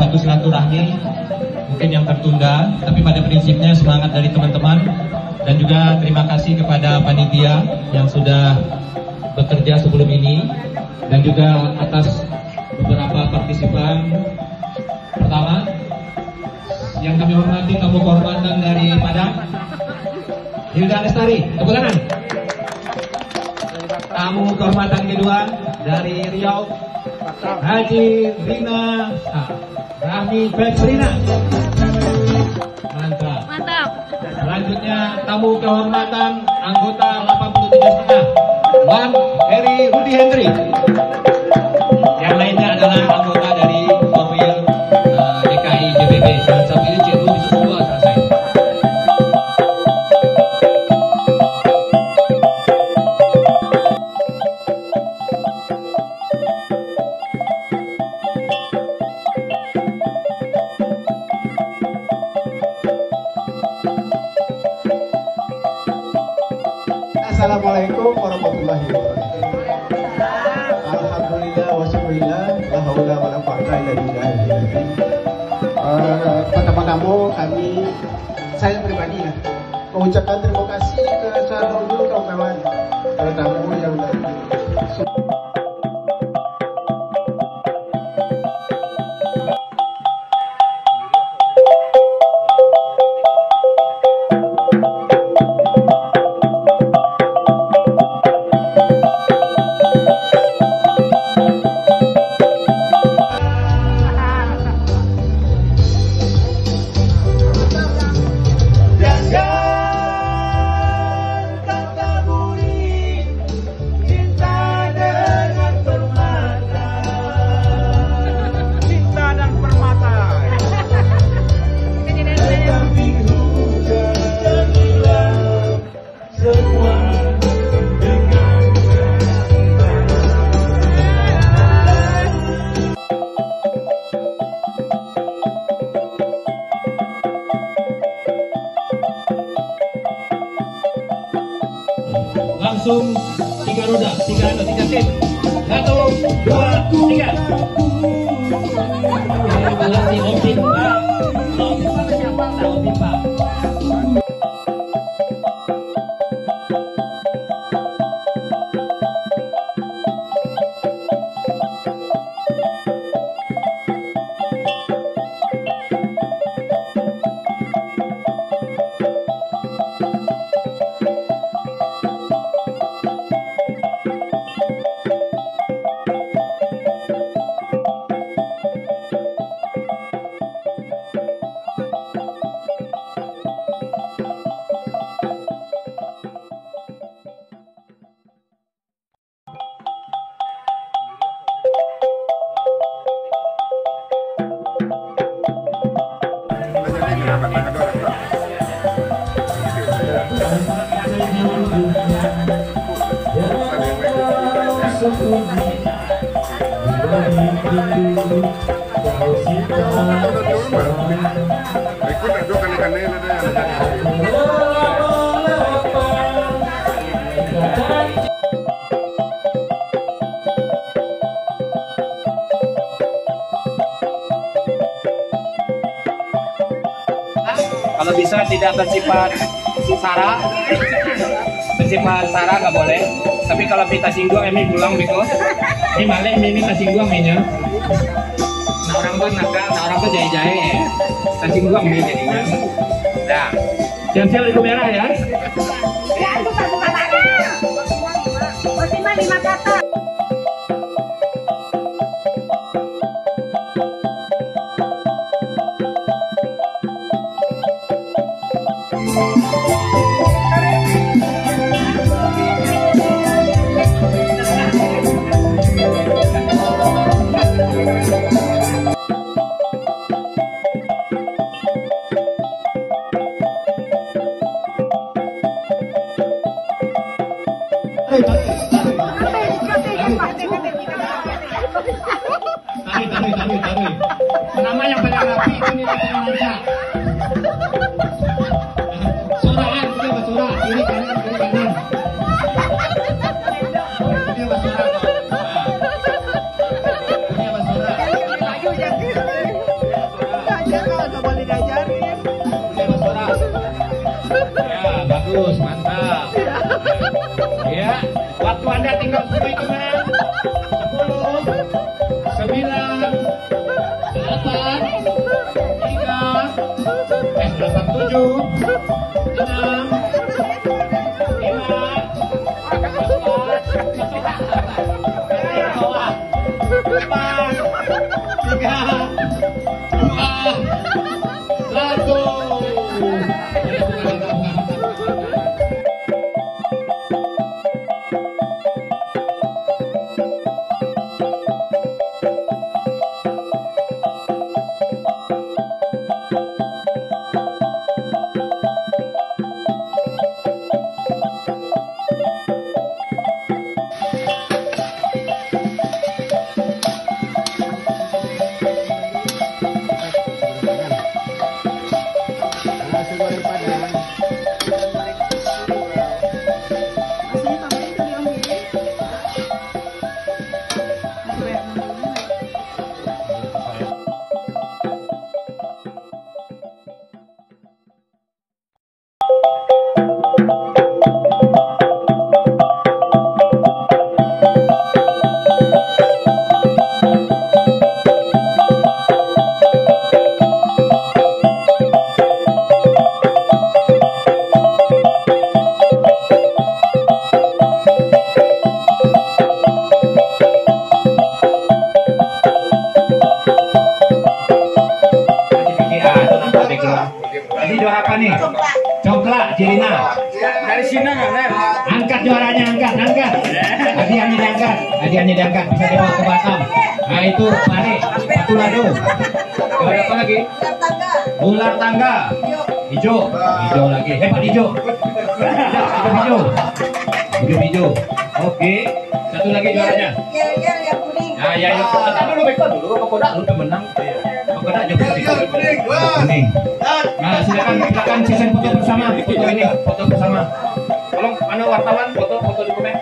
Satu silaturahmi mungkin yang tertunda, tapi pada prinsipnya semangat dari teman-teman dan juga terima kasih kepada panitia yang sudah bekerja sebelum ini dan juga atas beberapa partisipan. Pertama, yang kami hormati tamu kehormatan dari Padang, Hilda Lestari, tepuk tangan. Tamu kehormatan kedua dari Riau, Haji Rina Rahmi Becerina. Mantap. Mantap. Selanjutnya tamu kehormatan anggota 87,5 Bang Heri Rudi Hendri. Yang lainnya adalah anggota dari Forwil DKI JPB. Dan satu ini C2 bisa semua selesai. Assalamualaikum warahmatullahi wabarakatuh. Alhamdulillah wa syukurillah la haula wala quwwata illa billah. Pertama-tama saya pribadi mengucapkan terima kasih ke seluruh kawan-kawan, terutama yang dari langsung 3 roda 3 tim 1, 2, 3 evaluasi optik pak optik pak. Kalau bisa tidak bersifat sara nggak boleh. Tapi kalau kita singgung ini pulang biko. Ini malah ini tak singgung ini. Nah orang pun naga, nah orang pun jahe-jahe ya. Tak singgung ini jadinya. Dah. Jangan sial itu merah ya. Ya aku tak buka lagi. Masih 5 kata. Tari. Nama yang paling rapi itu nih namanya. Sorahan, coba sorak, kiri kanan, kiri kanan. Ini apa sorak? Ini apa sorak? Lagi ujian gitu. Ajar kalau nggak boleh diajarin. Ini apa sorak? Ya bagus, mantap. Ya, waktu anda tinggal 10 hitungan. 6, 5, 4, 3, 2, 1, Cirina dari Cina kan? Angkat juaranya, angkat. Hadiahnya diangkat, bisa dibawa ke Batam. Nah itu pare, satu lado. Ada apa lagi? Ular tangga. Hijau lagi. Hebat hijau. Oke, satu lagi juaranya. Yang kuning. Nah yang dulu, kodak udah menang. Kodak juga kuning. Nah silakan sesi foto bersama, foto bersama. Tolong anu wartawan foto di komen.